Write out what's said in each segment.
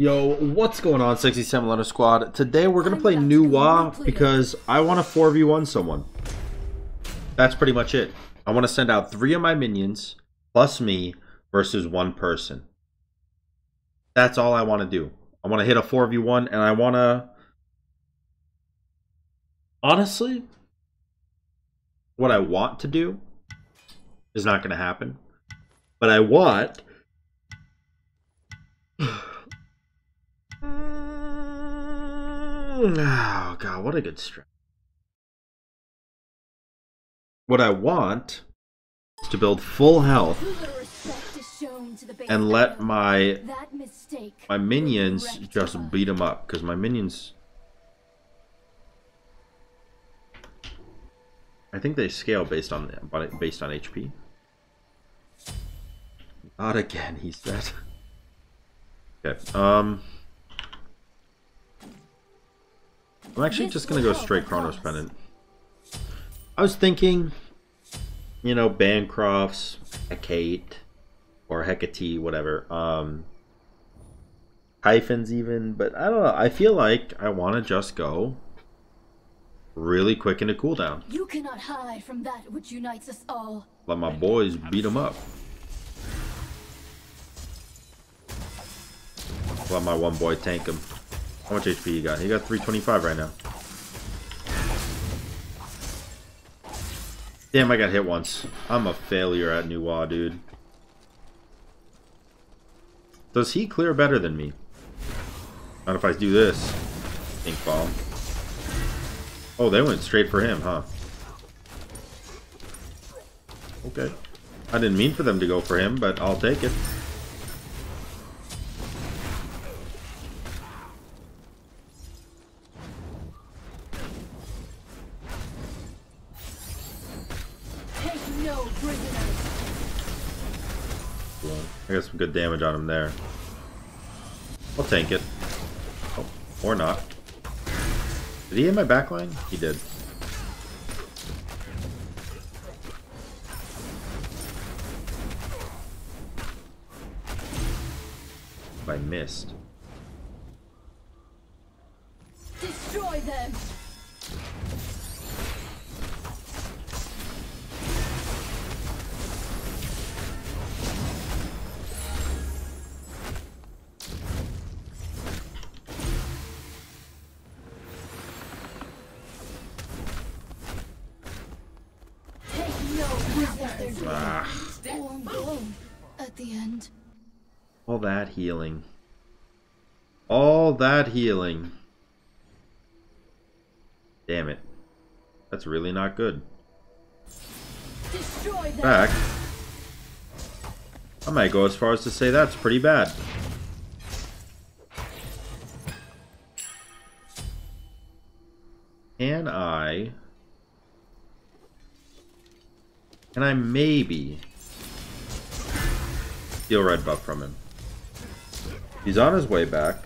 Yo, what's going on, 67 Letter Squad? Today we're gonna play Nuwa because I want to 4v1 someone. That's pretty much it. I want to send out 3 of my minions plus me versus 1 person. That's all I want to do. I want to hit a 4v1 and I want to... Honestly, what I want to do is not gonna happen. But I want... Oh god, what a good strat. What I want is to build full health and let my minions just beat them up, because my minions, I think they scale based on HP. Not again, he said. Okay. I'm actually just going to go straight Chronos Pendant. I was thinking, you know, Bancroft's, Hecate, or Hecate, whatever. Typhons even, but I don't know. I feel like I want to just go really quick into cooldown. You cannot hide from that which unites us all. Let my boys beat them up. Let my one boy tank him. How much HP you got? You got 325 right now. Damn, I got hit once. I'm a failure at Nuwa, dude. Does he clear better than me? Not if I do this. Pink bomb. Oh, they went straight for him, huh? Okay. I didn't mean for them to go for him, but I'll take it. I got some good damage on him there. I'll tank it. Oh, or not. Did he hit my backline? He did. I missed. Destroy them. At the end, all that healing, damn it, that's really not good. Destroy them. Back. I might go as far as to say that's pretty bad. Can I maybe steal Red Buff from him? He's on his way back,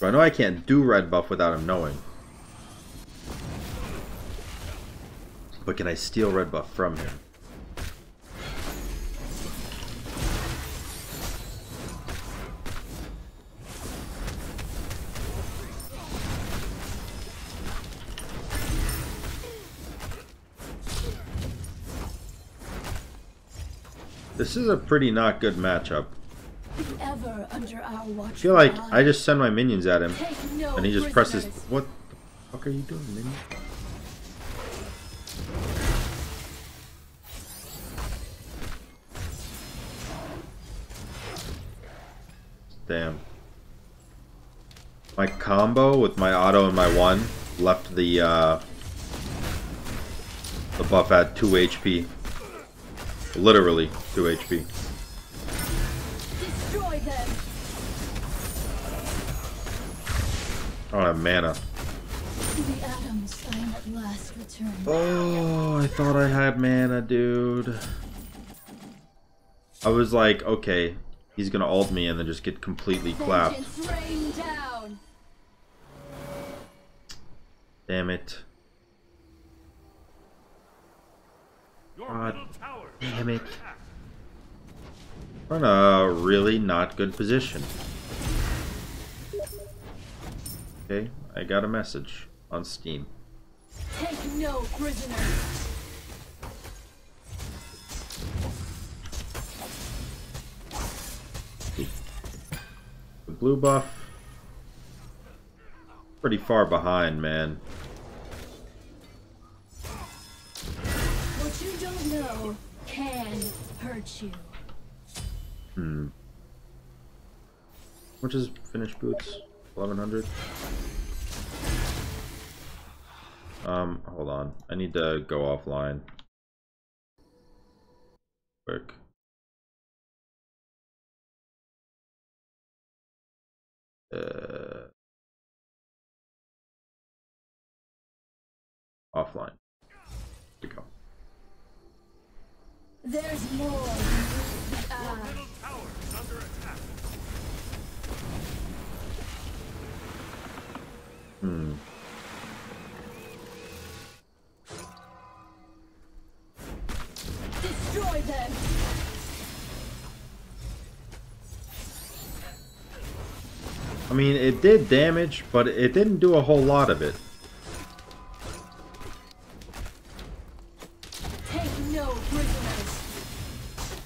but I know I can't do Red Buff without him knowing. But can I steal Red Buff from him? This is a pretty not good matchup. I feel like I just send my minions at him and he just presses. What the fuck are you doing, minion? Damn. My combo with my auto and my one left the buff at 2 HP. Literally 2 HP. Destroy them. I don't have mana. The atoms find at last return. Oh, I thought I had mana, dude. I was like, okay, he's gonna ult me and then just get completely clapped. Damn it. God damn it. We're in a really not good position. Okay, I got a message on Steam. Take no prisoner. The blue buff. Pretty far behind, man. What you don't know can hurt you. Hmm. Which is finished boots? 1100. Hold on. I need to go offline. Quick. Offline. Here we go. There's more. Your middle tower is under attack. Hmm. Destroy them. I mean, it did damage, but it didn't do a whole lot of it. Take no prisoners.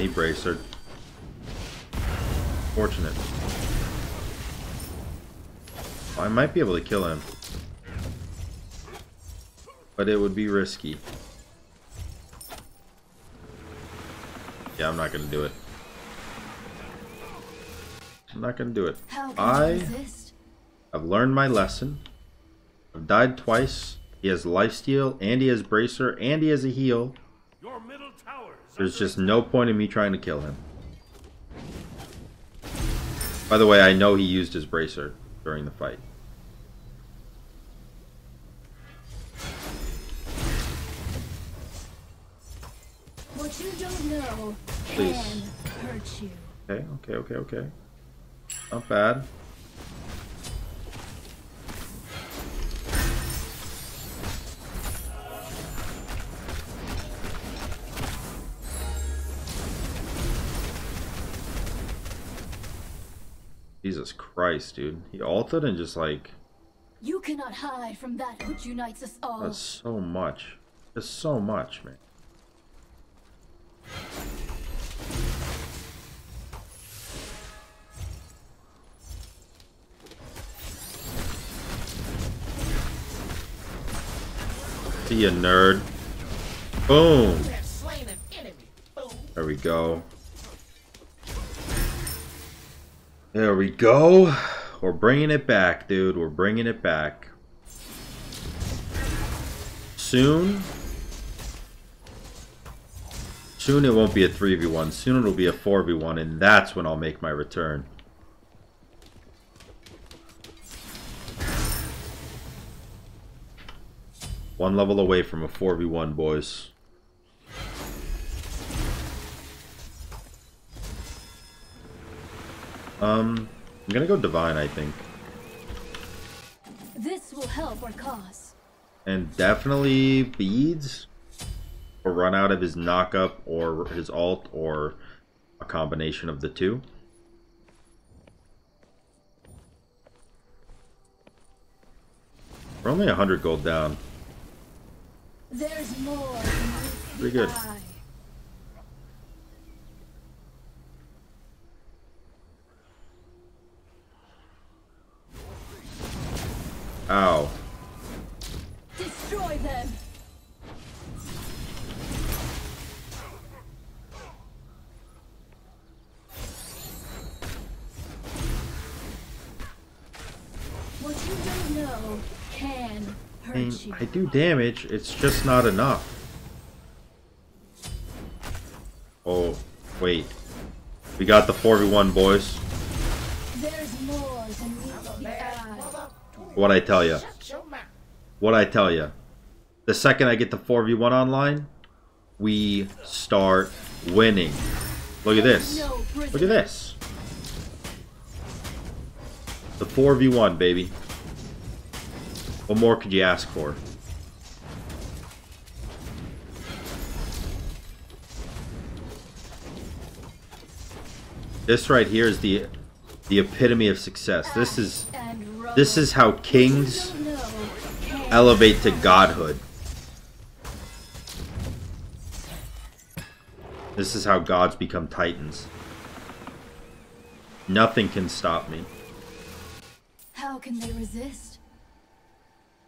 He bracered. Fortunate. I might be able to kill him, but it would be risky. Yeah, I'm not gonna do it. I'm not gonna do it. I have learned my lesson. I've died twice. He has lifesteal, and he has bracer, and he has a heal. There's just no point in me trying to kill him. By the way, I know he used his bracer during the fight. What you don't know can hurt you. Okay. Not bad. Jesus Christ, dude. He ulted and just like... You cannot hide from that which unites us all. That's so much. That's so much, man. See ya, nerd. Boom. There we go. There we go. We're bringing it back, dude. We're bringing it back. Soon. Soon it won't be a 3v1. Soon it'll be a 4v1, and that's when I'll make my return. One level away from a 4v1, boys. I'm gonna go Divine, I think. This will help our cause. And definitely beads, or run out of his knock-up, or his ult, or a combination of the two. We're only 100 gold down. There's more. Pretty good. Ow. Destroy them. What you don't know can hurt you. I do damage, it's just not enough. Oh, wait. We got the 4v1, boys. There's more than meets the eye. What I tell you. What I tell you. The second I get the 4v1 online, we start winning. Look at this. Look at this. The 4v1, baby. What more could you ask for? This right here is the the epitome of success. This is how kings elevate to godhood. This is how gods become titans. Nothing can stop me. How can they resist?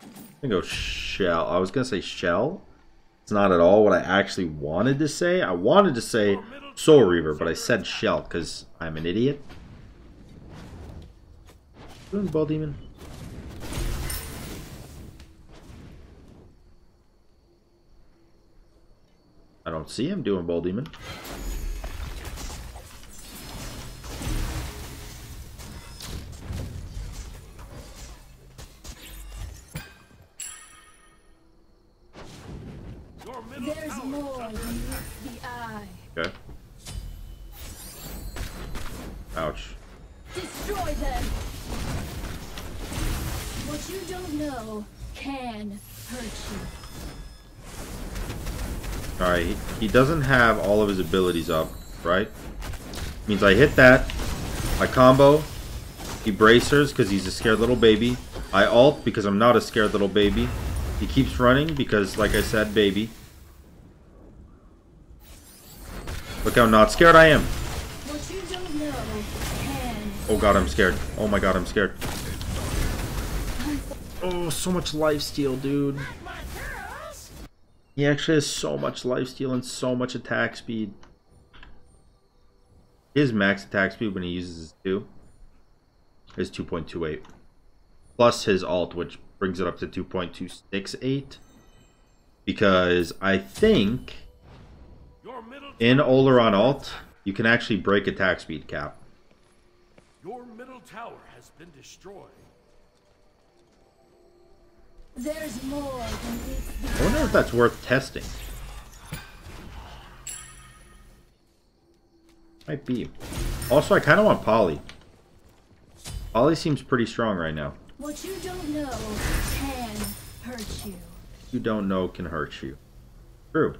I'm gonna go shell. I was gonna say shell. It's not at all what I actually wanted to say. I wanted to say Soul Reaver, but I said shell because I'm an idiot. Bull Demon. I don't see him doing Bull Demon. There's more than meets the eye. Okay. Ouch. Destroy them. What you don't know can hurt you. Alright, he doesn't have all of his abilities up, right? Means I hit that, I combo, he bracers because he's a scared little baby, I ult because I'm not a scared little baby, he keeps running because, like I said, baby. Look how not scared I am. What you don't know can. Oh god, I'm scared. Oh my god, I'm scared. Oh, so much lifesteal, dude. He actually has so much lifesteal and so much attack speed. His max attack speed when he uses his 2 is 2.28. Plus his alt, which brings it up to 2.268. Because I think in Olorun alt, you can actually break attack speed cap. Your middle tower has been destroyed. There's more than I wonder if that's worth testing. Might be. Also, I kind of want Polly. Polly seems pretty strong right now. What you don't know can hurt you. You don't know can hurt you. True.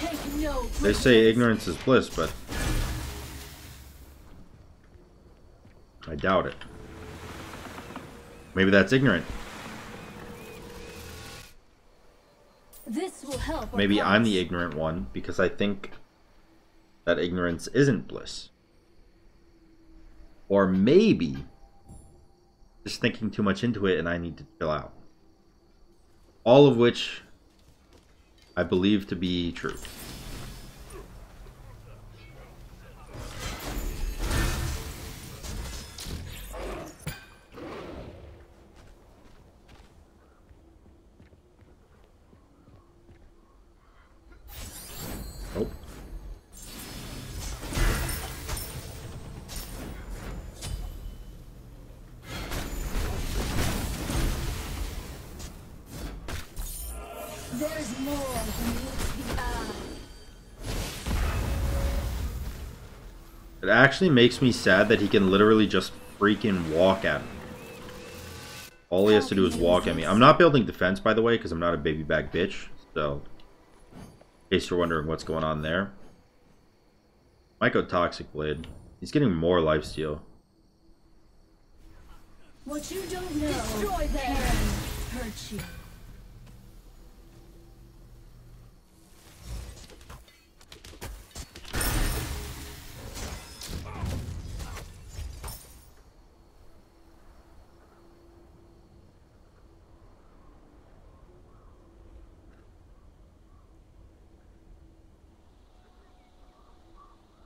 Take no, they say ignorance is bliss, but I doubt it. Maybe that's ignorant. This will help. Maybe I'm the ignorant one because I think that ignorance isn't bliss. Or maybe just thinking too much into it and I need to chill out. All of which I believe to be true. There's more than meets the eye. It actually makes me sad that he can literally just freaking walk at me. All he has to do is walk at me. I'm not building defense, by the way, because I'm not a baby bag bitch. So, in case you're wondering what's going on there. Mycotoxic Blade. He's getting more lifesteal. What you don't know destroy them can hurt you.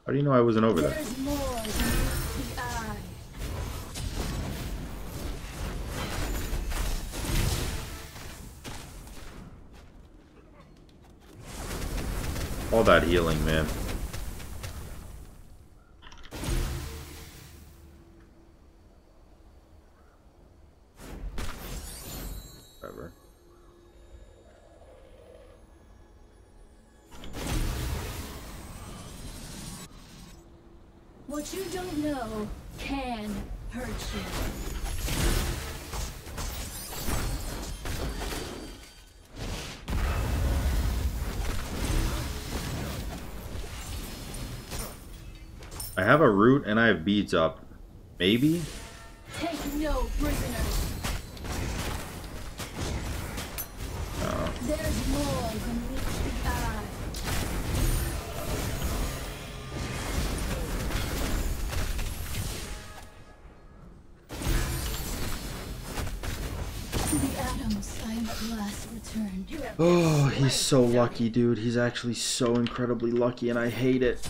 How do you know I wasn't over there? All that healing, man. Whatever. What you don't know can hurt you. I have a root and I have beads up. Maybe? Take no prisoners. Oh. There's more than meets the eye. To the atoms I am at last returned. Oh, he's so lucky, dude. He's actually so incredibly lucky, and I hate it.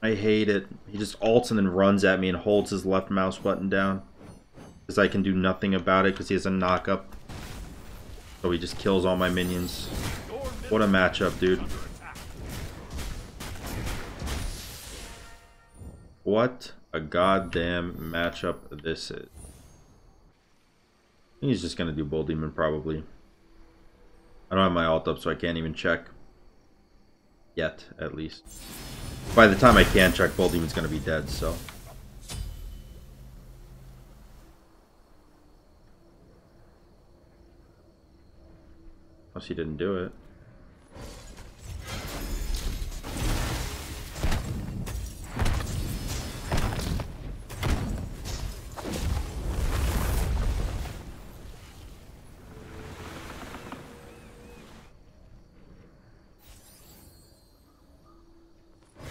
I hate it. He just ults and then runs at me and holds his left mouse button down. Because I can do nothing about it because he has a knock-up. So he just kills all my minions. What a matchup, dude. What a goddamn matchup this is. He's just going to do Bull Demon, probably. I don't have my alt up, so I can't even check. Yet, at least. By the time I can check, Bull Demon's going to be dead, so... Unless he didn't do it.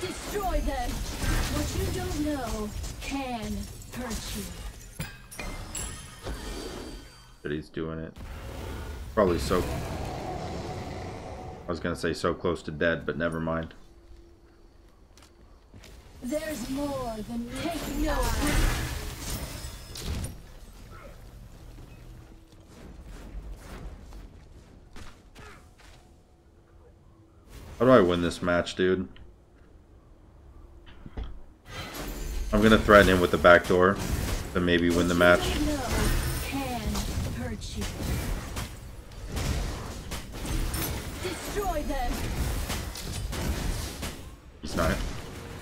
Destroy them! What you don't know can hurt you. But he's doing it. Probably so... I was gonna say so close to dead, but never mind. There's more than take no. How do I win this match, dude? I'm gonna threaten him with the backdoor to maybe win the match.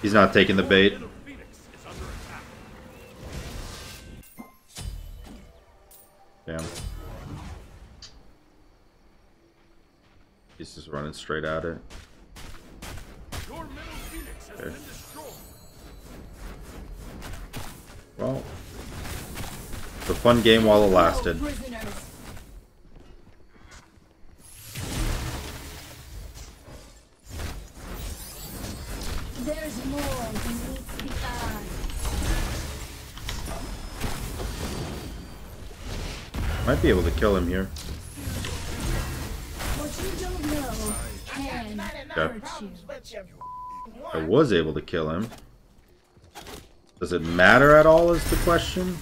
He's not taking the bait. Damn. He's just running straight at it. Okay. Well, it's a fun game while it lasted. There's more than meets the eye. Might be able to kill him here. What you don't know can hurt you. I was able to kill him. Does it matter at all is the question?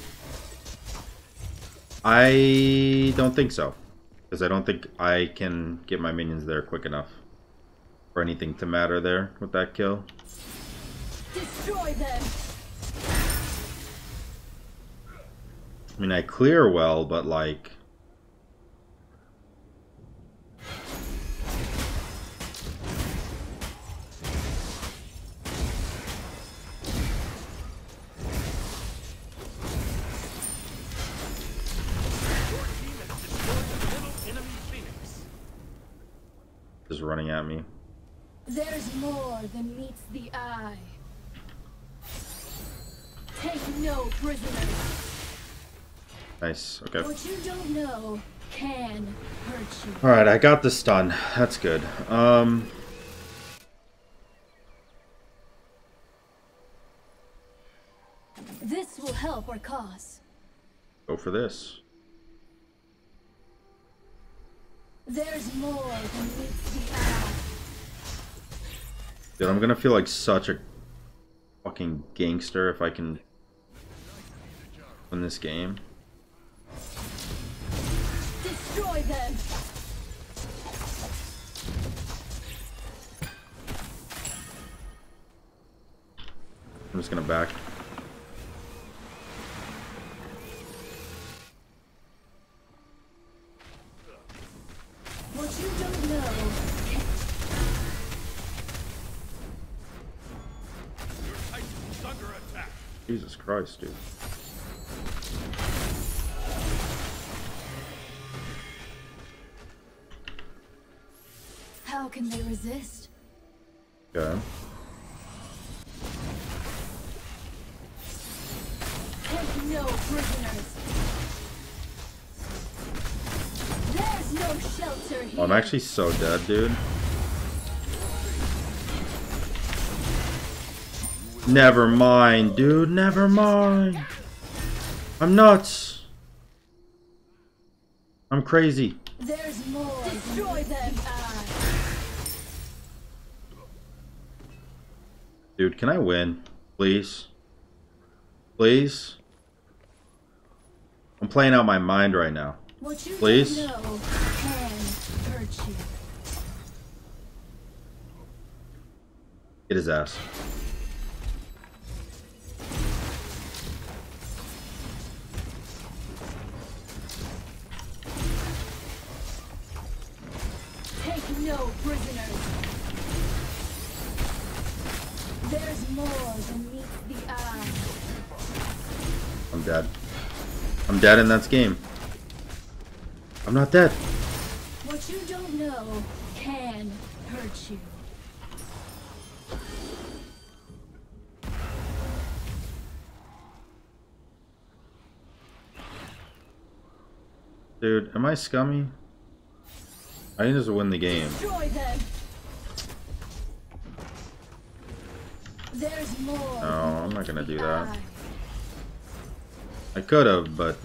I don't think so. Because I don't think I can get my minions there quick enough for anything to matter there with that kill. Destroy them. I mean, I clear well, but like... Just running at me. There's more than meets the eye. Take no prisoners. Nice. Okay. What you don't know can hurt you. All right, I got the stun. That's good. This will help our cause. Go for this. There's more than meets the eye. Dude, I'm gonna feel like such a fucking gangster if I can win this game. Destroy them. I'm just gonna back. What you don't know. Jesus Christ, dude. How can they resist? Okay. no prisoners. There's no shelter here. Oh, I'm actually so dead, dude. Never mind, dude. Never mind. I'm nuts. I'm crazy. There's more. Destroy them. Dude, can I win? Please? Please? I'm playing out my mind right now. Please? Get his ass. Take no prisoners. There's more than meets the eye. I'm dead. I'm dead in that game. I'm not dead. What you don't know can hurt you. Dude, am I scummy? I need us to win the game. Destroy them. There's more. No, I'm not gonna do that. I could have, but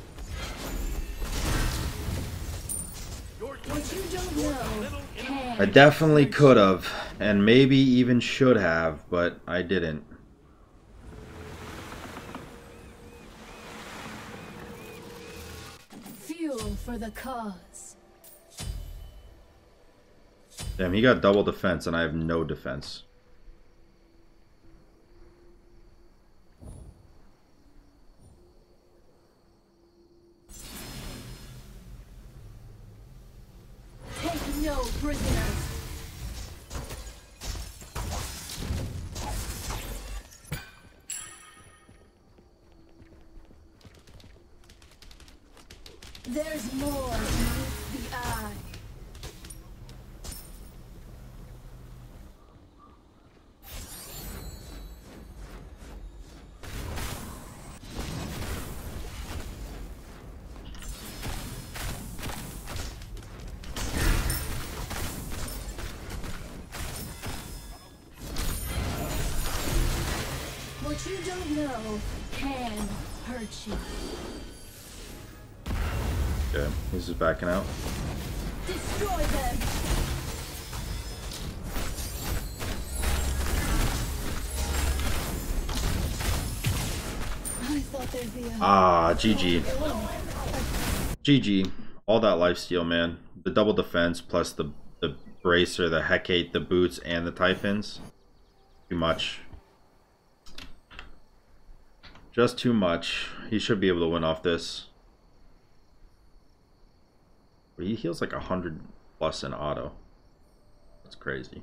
I definitely could have, and maybe even should have, but I didn't. Fuel for the cause. Damn, he got double defense, and I have no defense. No prisoners. There's more than meets the eye. Okay, he's just backing out. Destroy them. I thought there'd be a... Ah, GG. GG. All that lifesteal, man. The double defense plus the bracer, the Hecate, the boots, and the Typhons. Too much. Just too much. He should be able to win off this. But he heals like 100 plus in auto. That's crazy.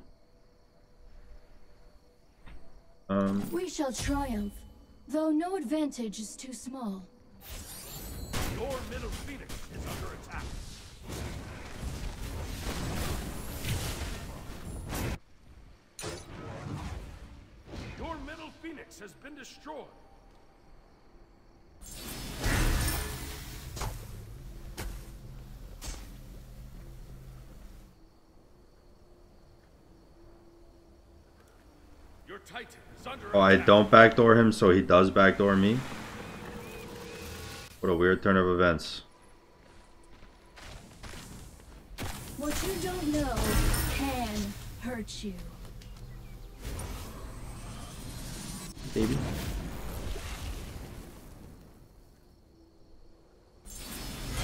We shall triumph, though no advantage is too small. Your middle phoenix is under attack. Your middle phoenix has been destroyed. Oh, I don't backdoor him, so he does backdoor me. What a weird turn of events. What you don't know can hurt you. Baby.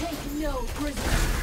Take no prisoners.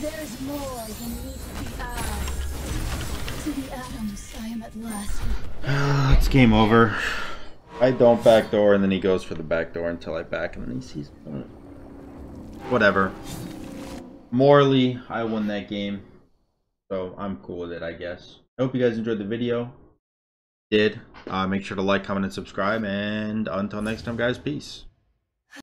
There is more than meets the eye. To the atoms, I am at last. It's game over. I don't backdoor, and then he goes for the backdoor until I back, and then he sees. Whatever. Morally, I won that game, so I'm cool with it, I guess. I hope you guys enjoyed the video. If you did, make sure to like, comment, and subscribe. And until next time, guys, peace.